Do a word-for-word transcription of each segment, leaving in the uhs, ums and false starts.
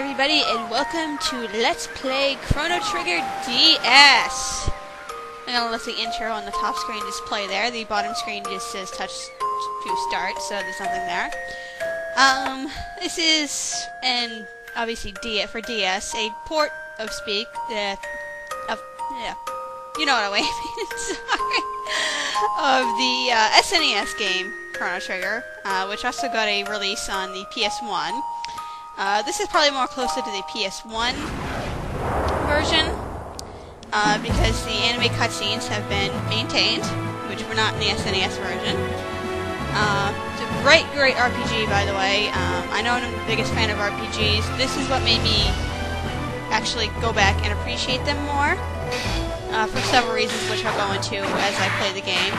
everybody, and welcome to Let's Play Chrono Trigger D S. I'm gonna let the intro on the top screen just play there. The bottom screen just says touch to start, so there's nothing there. Um, this is, and obviously D for D S, a port of speak. Uh, of yeah, you know what I mean. Sorry. Of the uh, S N E S game Chrono Trigger, uh, which also got a release on the P S one. Uh, this is probably more closer to the P S one version, uh, because the anime cutscenes have been maintained, which were not in the S N E S version. Uh, it's a great, great R P G, by the way. Um, I know I'm the biggest fan of R P Gs. This is what made me actually go back and appreciate them more, uh, for several reasons, which I'll go into as I play the game.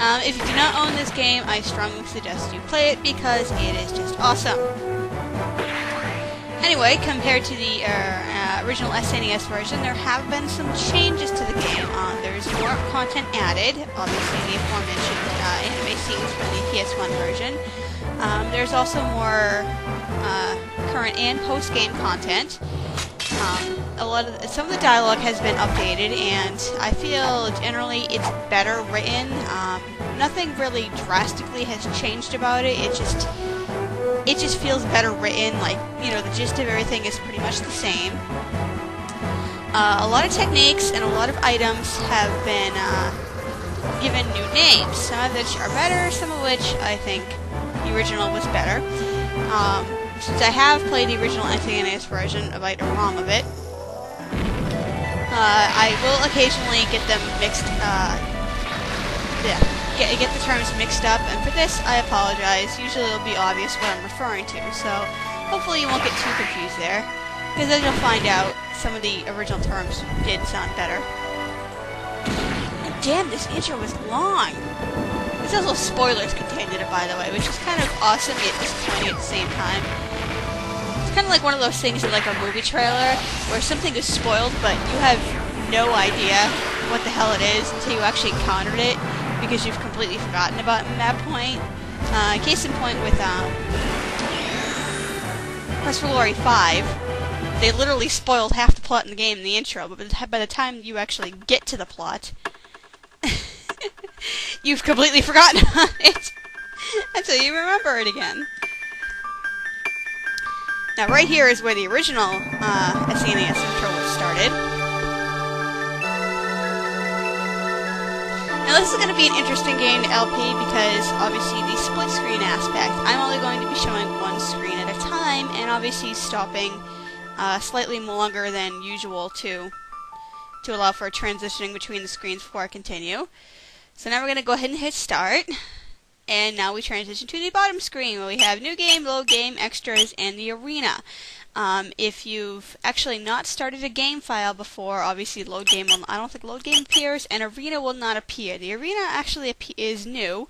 Um, if you do not own this game, I strongly suggest you play it, because it is just awesome. Anyway, compared to the uh, uh, original S N E S version, there have been some changes to the game. Um, there's more content added, obviously the aforementioned uh, anime scenes from the P S one version. Um, there's also more uh, current and post-game content. Um, a lot of the, some of the dialogue has been updated, and I feel generally it's better written. Um, nothing really drastically has changed about it. It just It just feels better written. Like, you know, the gist of everything is pretty much the same. Uh, a lot of techniques and a lot of items have been uh, given new names, some of which are better, some of which I think the original was better. Um, since I have played the original S N E S version, a bite or ROM of it, uh, I will occasionally get them mixed, uh, yeah. Get, get the terms mixed up, and for this, I apologize. Usually it'll be obvious what I'm referring to, so hopefully you won't get too confused there, because then you'll find out some of the original terms did sound better. And damn, this intro was long! There's also spoilers contained in it, by the way, which is kind of awesome yet disappointing at the same time. It's kind of like one of those things in like a movie trailer, where something is spoiled, but you have no idea what the hell it is until you actually encountered it, because you've completely forgotten about him at that point. Uh, case in point with um, Quest for Glory five, they literally spoiled half the plot in the game in the intro, but by the time you actually get to the plot, you've completely forgotten about it until you remember it again. Now right here is where the original uh, S N E S intro was started. Now this is going to be an interesting game to L P because obviously the split screen aspect, I'm only going to be showing one screen at a time, and obviously stopping uh, slightly longer than usual to to allow for transitioning between the screens before I continue. So now we're going to go ahead and hit start, and now we transition to the bottom screen where we have new game, load game, extras, and the arena. Um, if you've actually not started a game file before, obviously load game will, I don't think load game appears, and arena will not appear. The arena actually ap is new,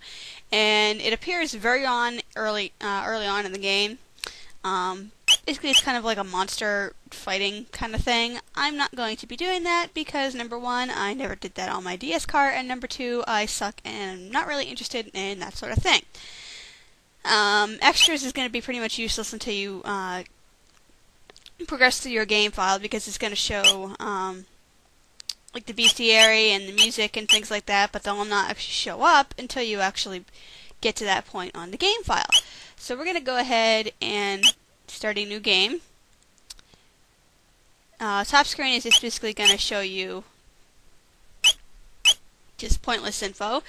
and it appears very on early uh, early on in the game. Um, basically, it's kind of like a monster fighting kind of thing. I'm not going to be doing that because, number one, I never did that on my D S cart, and number two, I suck and I'm not really interested in that sort of thing. Um, extras is going to be pretty much useless until you Uh, progress through your game file, because it's going to show um, like the bestiary and the music and things like that, but they'll not actually show up until you actually get to that point on the game file. So we're going to go ahead and start a new game. Uh, top screen is just basically going to show you just pointless info.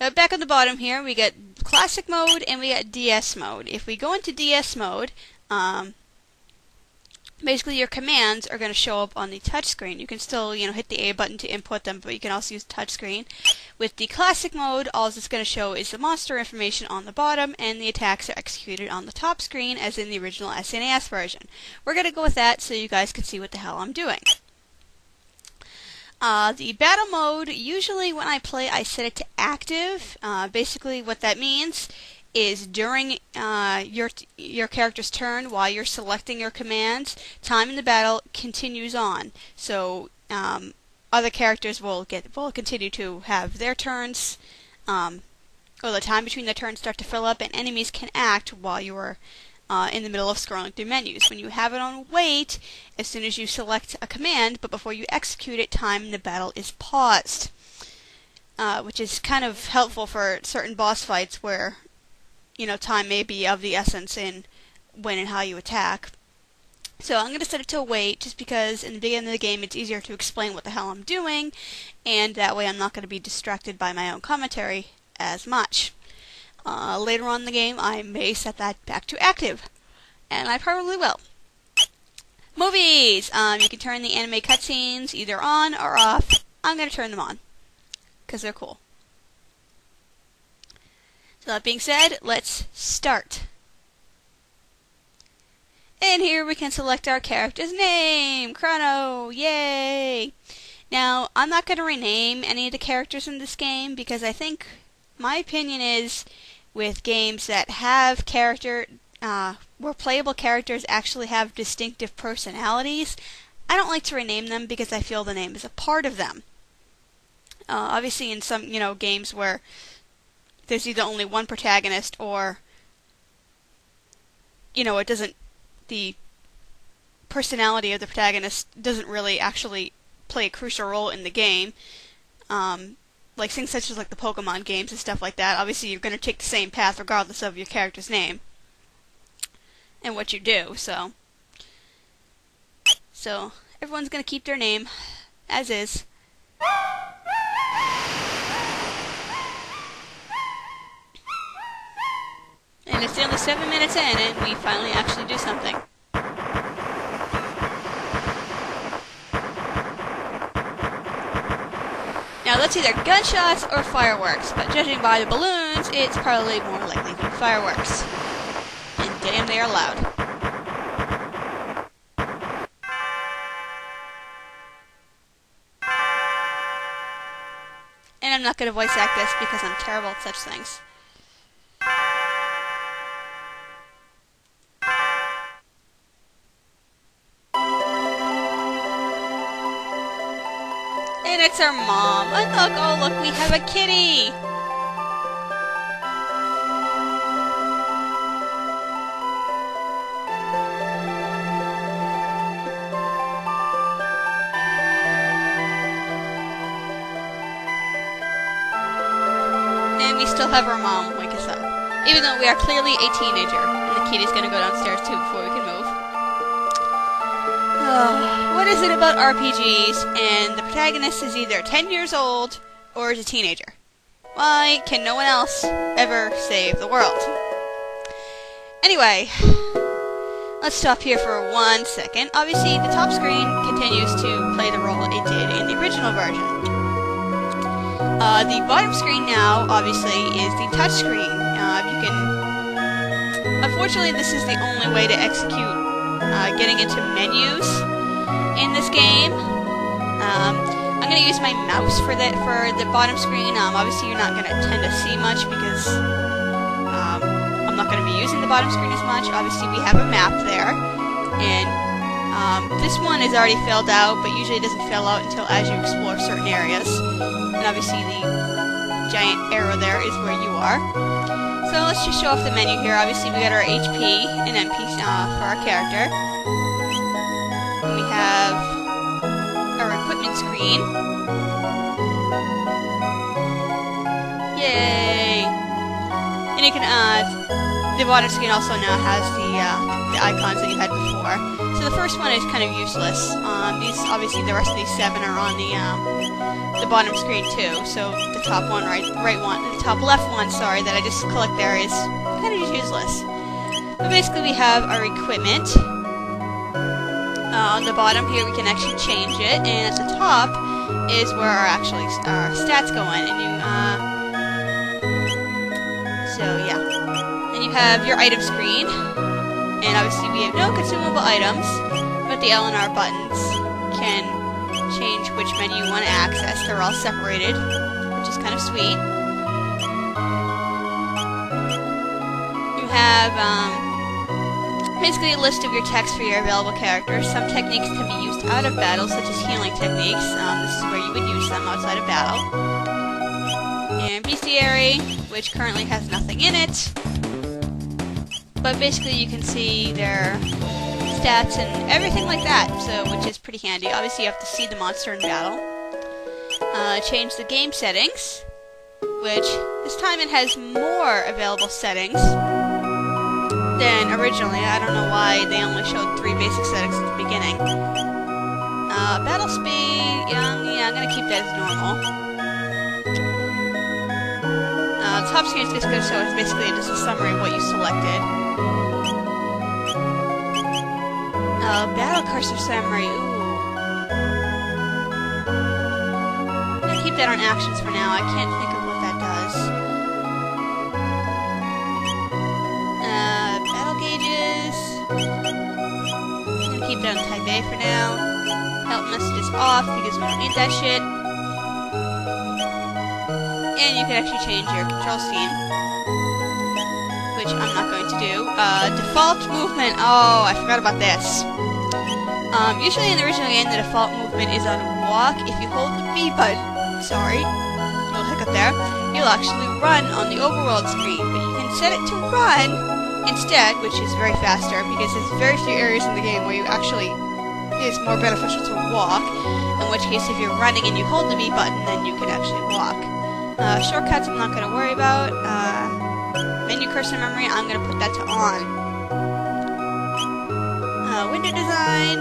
Uh, back on the bottom here we got classic mode and we got D S mode. If we go into D S mode, um, basically your commands are going to show up on the touch screen. You can still, you know, hit the A button to input them, but you can also use touch screen. With the classic mode, all it's going to show is the monster information on the bottom, and the attacks are executed on the top screen as in the original S N E S version. We're going to go with that so you guys can see what the hell I'm doing. Uh, the battle mode, usually when I play, I set it to active. Uh, basically what that means is during uh, your your character's turn, while you're selecting your commands, time in the battle continues on. So um, other characters will get will continue to have their turns, um, or the time between their turns start to fill up, and enemies can act while you are uh, in the middle of scrolling through menus. When you have it on wait, as soon as you select a command, but before you execute it, time in the battle is paused. Uh, which is kind of helpful for certain boss fights where, you know, time may be of the essence in when and how you attack. So I'm going to set it to wait just because in the beginning of the game it's easier to explain what the hell I'm doing, and that way I'm not going to be distracted by my own commentary as much. Uh, later on in the game I may set that back to active, and I probably will. Movies! Um, you can turn the anime cutscenes either on or off. I'm going to turn them on, because they're cool. So that being said, let's start. And here we can select our character's name, Chrono, yay! Now, I'm not going to rename any of the characters in this game because I think, my opinion is, with games that have character, uh, where playable characters actually have distinctive personalities, I don't like to rename them because I feel the name is a part of them. Uh, obviously in some, you know, games where there's either only one protagonist or, you know, it doesn't, the personality of the protagonist doesn't really actually play a crucial role in the game. Um, like things such as like the Pokemon games and stuff like that, obviously you're going to take the same path regardless of your character's name and what you do, so. So, everyone's going to keep their name as is. And it's only seven minutes in, and we finally actually do something. Now, that's either gunshots or fireworks, but judging by the balloons, it's probably more likely to be fireworks. And damn, they are loud. And I'm not going to voice act this because I'm terrible at such things. And it's our mom. Oh look, oh look, we have a kitty! And we still have our mom wake us up. Even though we are clearly a teenager. And the kitty's gonna go downstairs too before we can move. Ugh. What is it about R P Gs and the protagonist is either ten years old or is a teenager? Why can no one else ever save the world? Anyway, let's stop here for one second. Obviously, the top screen continues to play the role it did in the original version. Uh, the bottom screen now, obviously, is the touch screen. Uh, you can. Unfortunately, this is the only way to execute uh, getting into menus in this game. um, I'm going to use my mouse for that for the bottom screen. Um, obviously, you're not going to tend to see much because um, I'm not going to be using the bottom screen as much. Obviously, we have a map there, and um, this one is already filled out, but usually it doesn't fill out until as you explore certain areas. And obviously, the giant arrow there is where you are. So let's just show off the menu here. Obviously, we got our H P and M P uh, for our character. We have our equipment screen. Yay! And you can, uh, the bottom screen also now has the, uh, the icons that you had before. So the first one is kind of useless. Um, these, obviously the rest of these seven are on the, um, the bottom screen too. So the top one, right, right one, the top left one, sorry, that I just clicked there is kind of just useless. But basically we have our equipment. Uh, on the bottom here we can actually change it, and at the top is where our actually our stats go in. And you, uh, so yeah, and you have your item screen, and obviously we have no consumable items, but the L and R buttons can change which menu you want to access. They're all separated, which is kind of sweet. You have um, basically a list of your text for your available characters. Some techniques can be used out of battle, such as healing techniques. Um, this is where you would use them outside of battle. And bestiary, which currently has nothing in it. But basically you can see their stats and everything like that, so which is pretty handy. Obviously you have to see the monster in battle. Uh, change the game settings, which this time it has more available settings than originally. I don't know why they only showed three basic settings at the beginning. Uh, battle speed, yeah, yeah, I'm gonna keep that as normal. Uh, top screen is just going to show us basically just a summary of what you selected. Uh, battle cursor summary, ooh. I keep that on actions for now, I can't think of what that does. Uh, battle gauges. I'm going to keep that on type A for now. Help messages off because we don't need that shit. And you can actually change your control scheme, which I'm not going to do. Uh, default movement. Oh, I forgot about this. Um, usually in the original game, the default movement is on walk. If you hold the B button, sorry, little hiccup there, you'll actually run on the overworld screen. But you can set it to run instead, which is very faster because there's very few areas in the game where you actually it's more beneficial to walk. In which case, if you're running and you hold the B button, then you can actually walk. Uh, shortcuts I'm not going to worry about. Uh, menu cursor memory, I'm going to put that to on. Uh, window design.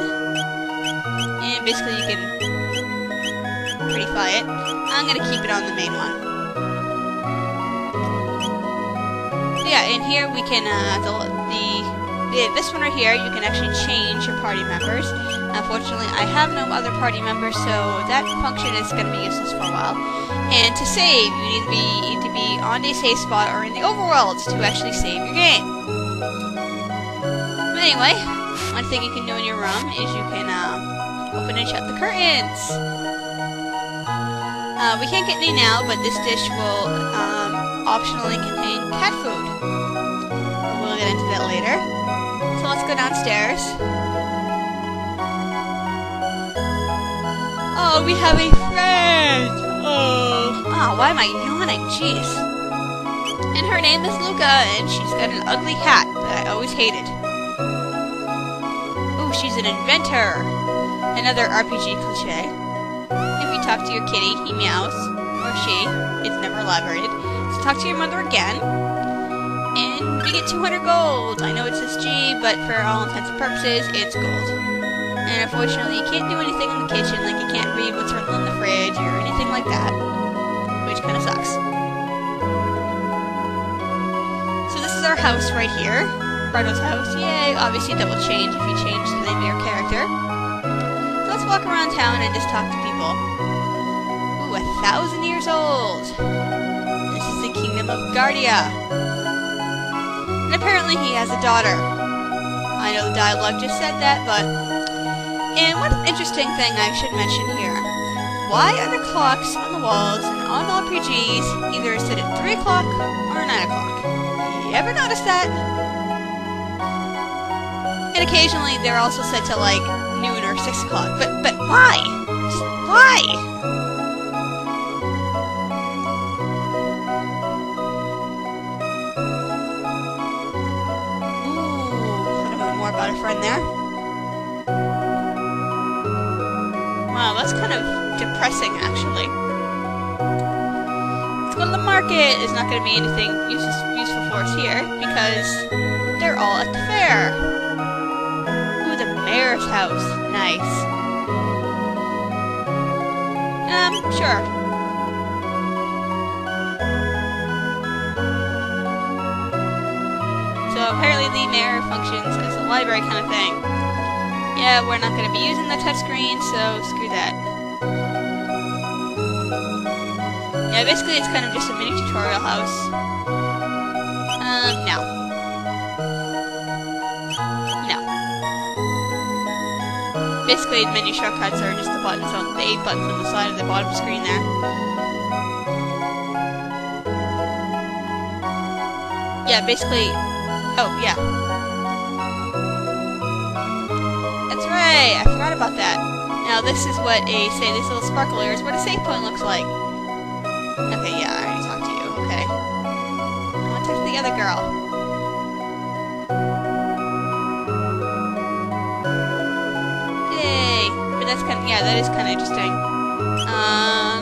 And basically you can prettify it. I'm going to keep it on the main one. So yeah, in here we can, uh, the, the, the, this one right here, you can actually change your party members. Unfortunately, I have no other party members, so that function is going to be useless for a while. And to save, you need to be, need to be on a save spot or in the overworld to actually save your game. But anyway, one thing you can do in your room is you can um, open and shut the curtains. Uh, we can't get any now, but this dish will um, optionally contain cat food. We'll get into that later. So let's go downstairs. Oh, we have a friend! Oh, oh why am I yawning? Jeez. And her name is Lucca, and she's got an ugly hat that I always hated. Oh, she's an inventor! Another R P G cliché. If you talk to your kitty, he meows. Or she. It's never elaborated. So talk to your mother again. And we get two hundred gold! I know it says G, but for all intents and purposes, it's gold. And unfortunately, you can't do anything in the kitchen, like you can't read what's written on the fridge or anything like that, which kind of sucks. So this is our house right here, Bardo's house. Yay! Obviously, that will change if you change the name of your character. So let's walk around town and just talk to people. Ooh, a thousand years old. This is the kingdom of Guardia, and apparently he has a daughter. I know the dialogue just said that, but. And one interesting thing I should mention here. Why are the clocks on the walls and on R P Gs either set at three o'clock or nine o'clock? You ever notice that? And occasionally they're also set to like noon or six o'clock. But, but why? Just why? Ooh, I don't know more about a friend there. Wow, that's kind of depressing, actually. Let's go to the market. There's not going to be anything useful for us here, because they're all at the fair. Ooh, the mayor's house. Nice. Um, sure. So apparently the mayor functions as a library kind of thing. Yeah, we're not going to be using the touchscreen, so screw that. Yeah, basically it's kind of just a mini tutorial house. Um, no. No. Basically menu shortcuts are just the buttons on the eight buttons on the side of the bottom screen there. Yeah, basically... Oh, yeah. Hey, I forgot about that. Now this is what a, say, this little sparkle area is what a save point looks like. Okay, yeah, I already talked to you, okay. I want to talk to the other girl. that's kind of, yeah, that is kind of interesting. Um,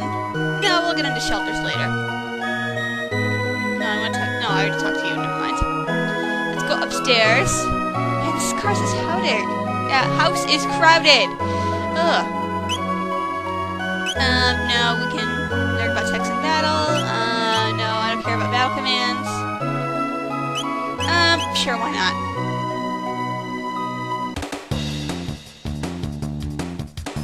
no, we'll get into shelters later. No, I want to talk, no, I already talked to you, never mind. Let's go upstairs. Man, this car is crowded. Yeah, house is crowded. Ugh. Um, no, we can learn about text and battle. Uh, no, I don't care about battle commands. Um, sure, why not?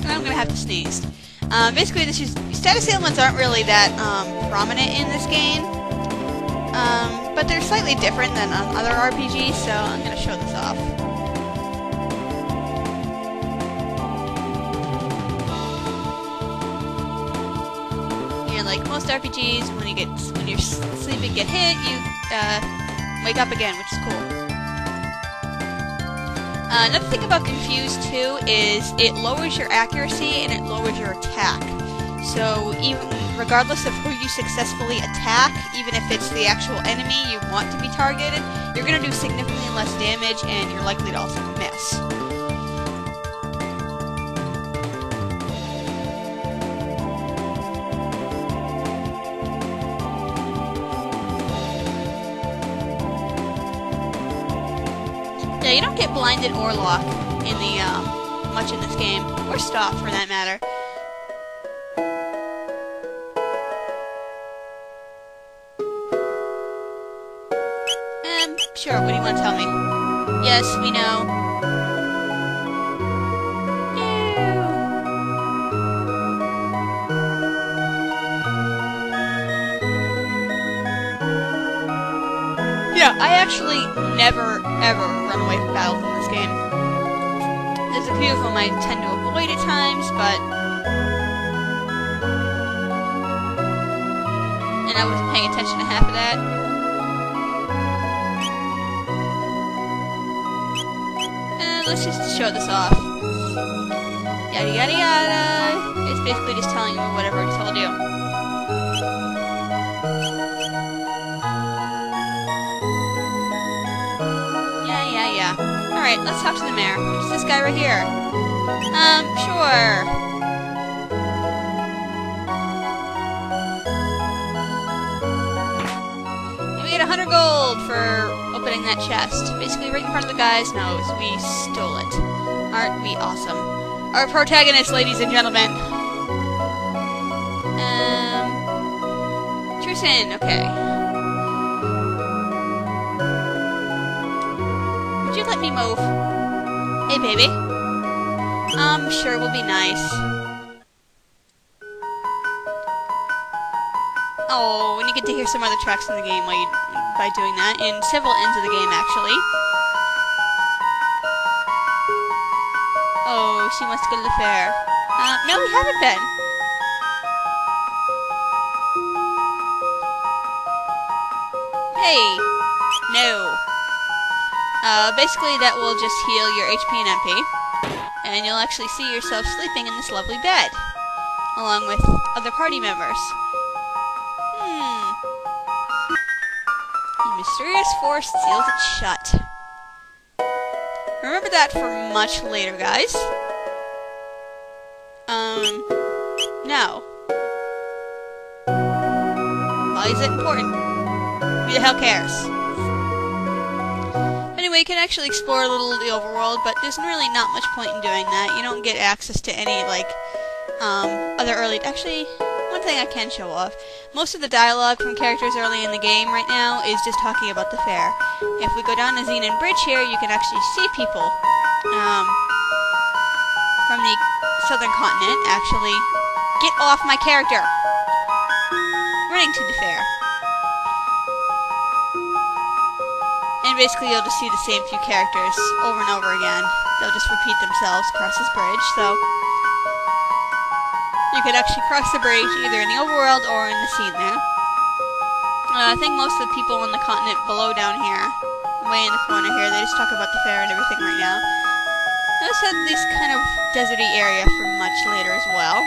I'm gonna have to sneeze. Um, basically, this is, status ailments aren't really that um, prominent in this game, um, but they're slightly different than um, other R P Gs. So I'm gonna show this off. You know, like most R P Gs, when you get when you're sleeping, get hit, you uh, wake up again, which is cool. Uh, another thing about Confused two is it lowers your accuracy and it lowers your attack. So even regardless of who you successfully attack, even if it's the actual enemy you want to be targeted, you're going to do significantly less damage and you're likely to also miss. Now, you don't get blinded or locked in the, um, much in this game, or stopped for that matter. Um, sure, what do you want to tell me? Yes, we know. Yeah, I actually never, ever run away from battles in this game. There's a few of them I tend to avoid at times, but... and I wasn't paying attention to half of that. And let's just show this off. Yada yada yada. It's basically just telling you whatever it told you. Alright, let's talk to the mayor. It's this guy right here. Um, sure. And we get a hundred gold for opening that chest. Basically, right in front of the guy's nose. We stole it. Aren't we awesome? Our protagonist, ladies and gentlemen. Um, Tristan, okay. Let me move. Hey, baby. Um, sure, we'll be nice. Oh, and you get to hear some other tracks in the game while you, by doing that, in several ends of the game, actually. Oh, she wants to go to the fair. Uh, no, we haven't been. Hey. No. Uh, basically, that will just heal your H P and M P, and you'll actually see yourself sleeping in this lovely bed, along with other party members. Hmm. The mysterious force seals it shut. Remember that for much later, guys. Um, no. Why is it important? Who the hell cares? You can actually explore a little of the overworld, but there's really not much point in doing that. You don't get access to any, like, um, other early... Actually, one thing I can show off. Most of the dialogue from characters early in the game right now is just talking about the fair. If we go down to Zenon Bridge here, you can actually see people, um, from the southern continent, actually. Get off my character! Running to the fair. Basically, you'll just see the same few characters over and over again. They'll just repeat themselves across this bridge, so... you could actually cross the bridge either in the overworld or in the scene there. Uh, I think most of the people on the continent below down here, way in the corner here, they just talk about the fair and everything right now. Notice how this kind of deserty area for much later as well.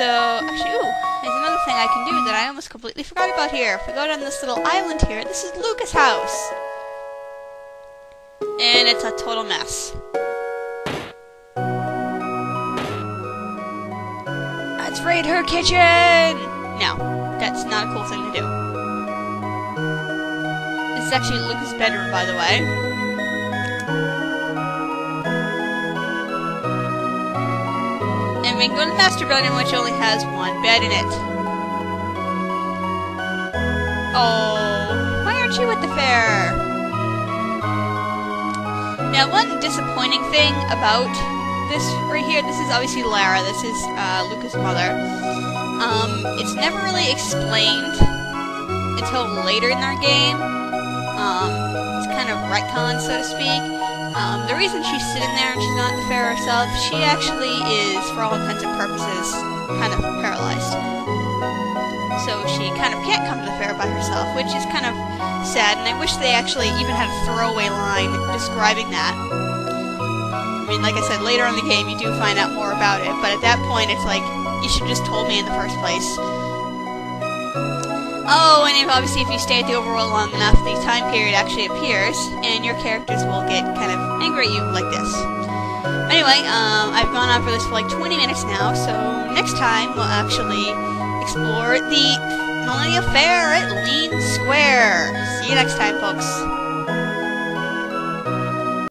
So, actually, ooh. There's another thing I can do that I almost completely forgot about here. If we go down this little island here, this is Lucca's house. and it's a total mess. Let's raid her kitchen! No, that's not a cool thing to do. This is actually Lucca's bedroom, by the way. And we can go to the master bedroom, which only has one bed in it. Oh, why aren't you at the fair? Now, one disappointing thing about this right here, this is obviously Lara, this is uh, Lucca's mother. Um, it's never really explained until later in our game. Um, it's kind of retcon, so to speak. Um, the reason she's sitting there and she's not at the fair herself, she actually is, for all intents and purposes, kind of paralyzed. So she kind of can't come to the fair by herself, which is kind of sad, and I wish they actually even had a throwaway line describing that. I mean, like I said, later on in the game you do find out more about it, but at that point it's like, you should have just told me in the first place. Oh, and if, obviously if you stay at the overworld long enough, the time period actually appears, and your characters will get kind of angry at you like this. Anyway, um, I've gone on for this for like twenty minutes now, so next time we'll actually explore the Millennial Fair at Leene Square. See you next time, folks.